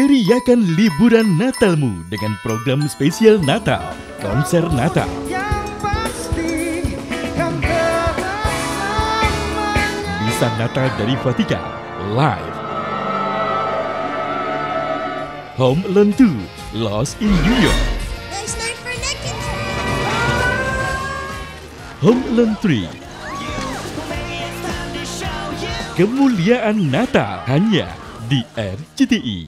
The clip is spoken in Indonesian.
Ceriakan liburan Natalmu dengan program spesial Natal, konser Natal. Lisan Natal dari Vatika, live. Home Alone 2, Lost in New York. Home Alone 3. Kemuliaan Natal hanya di RCTI.